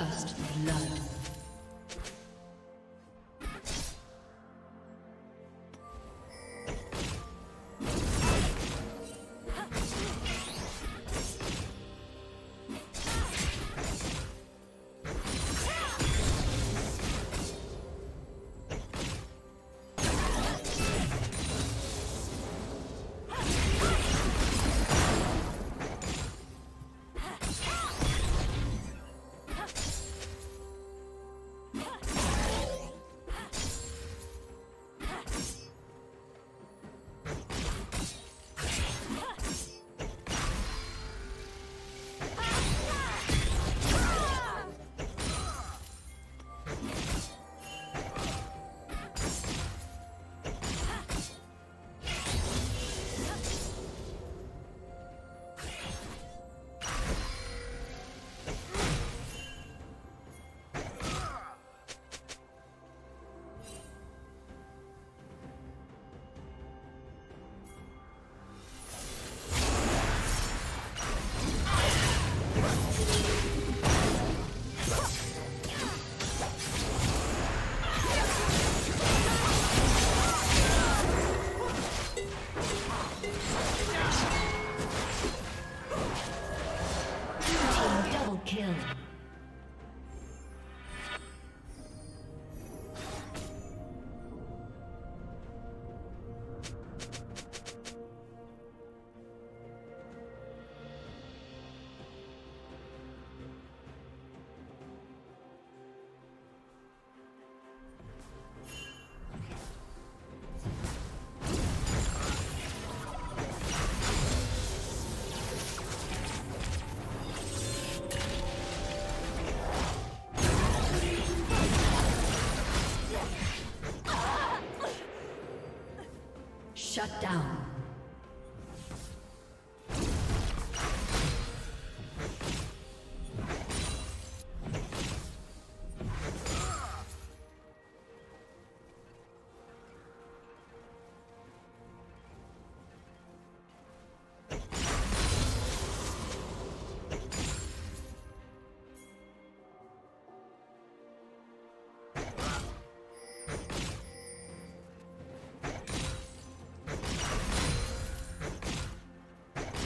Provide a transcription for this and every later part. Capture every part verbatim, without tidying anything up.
First blood. Shut down.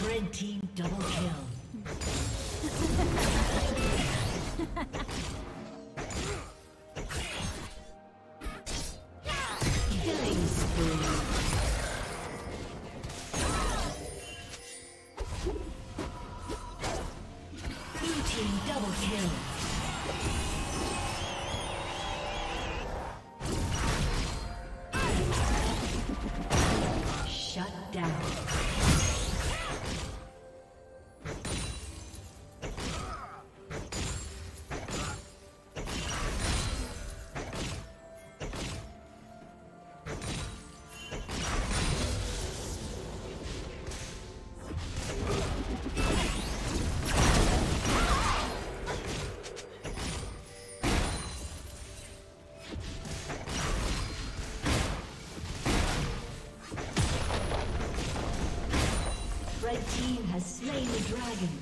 Red team double kill. Killing spree. Red team has slain the dragon.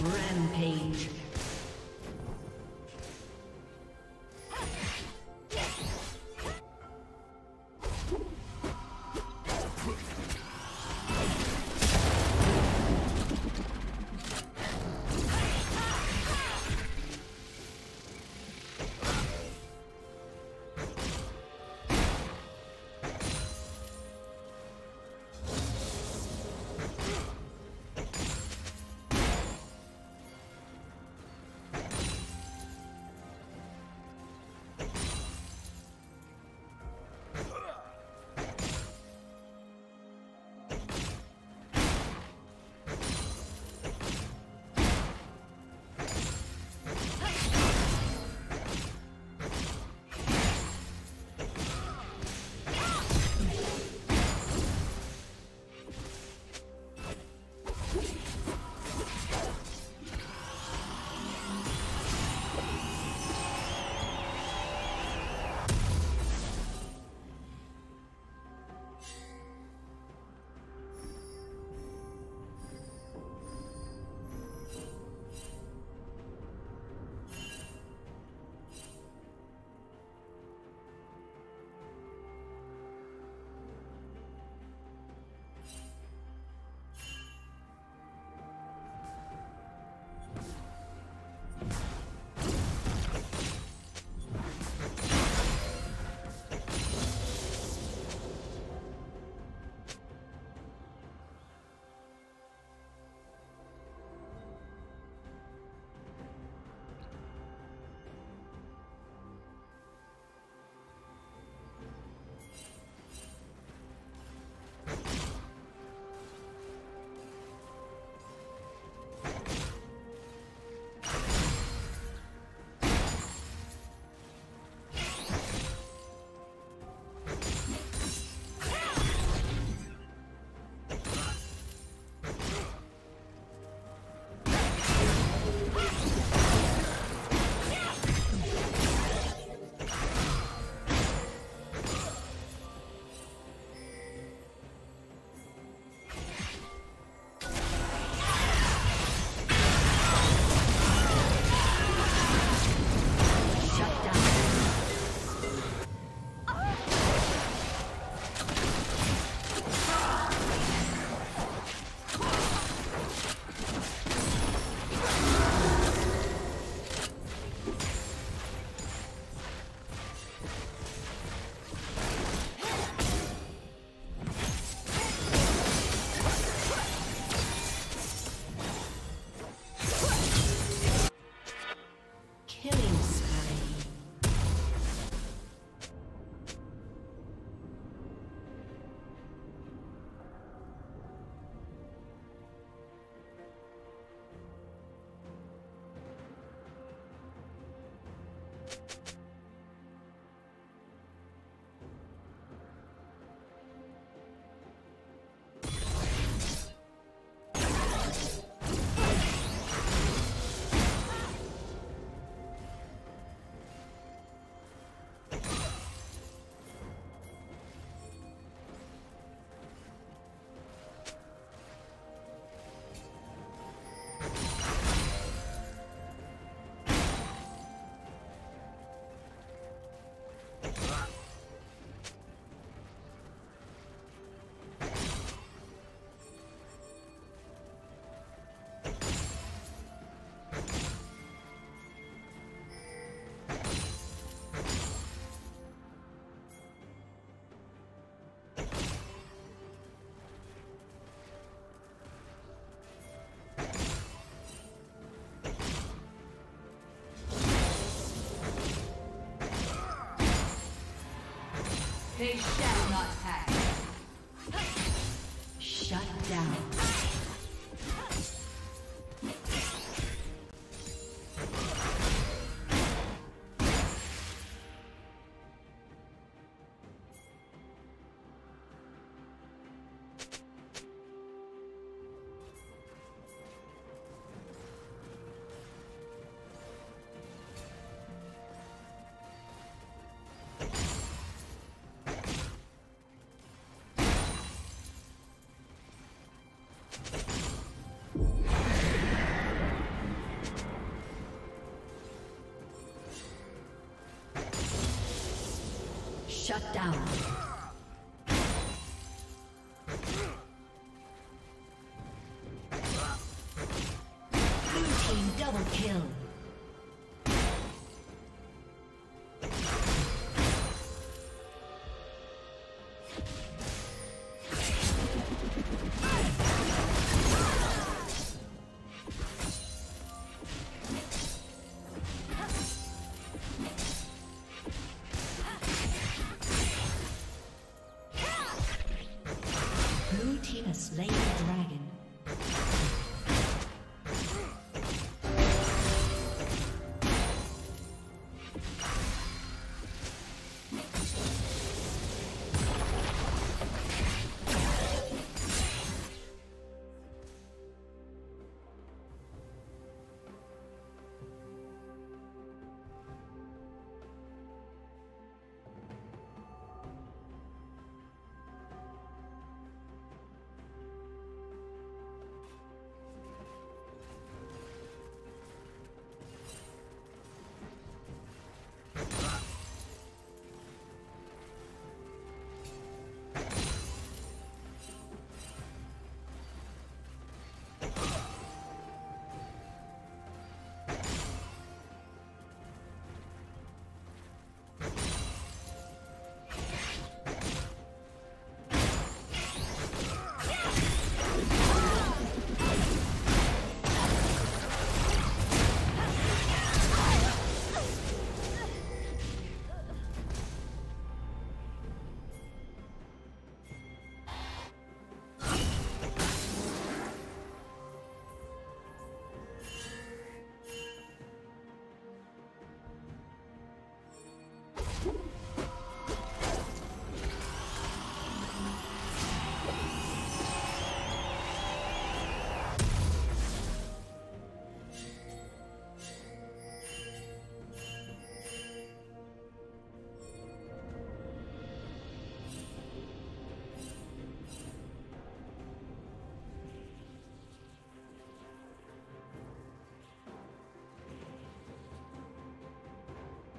Rampage. They shall not pass. Shut down. Shut down. Blue team double kill.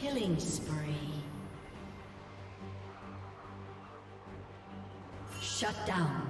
Killing spree. Shut down.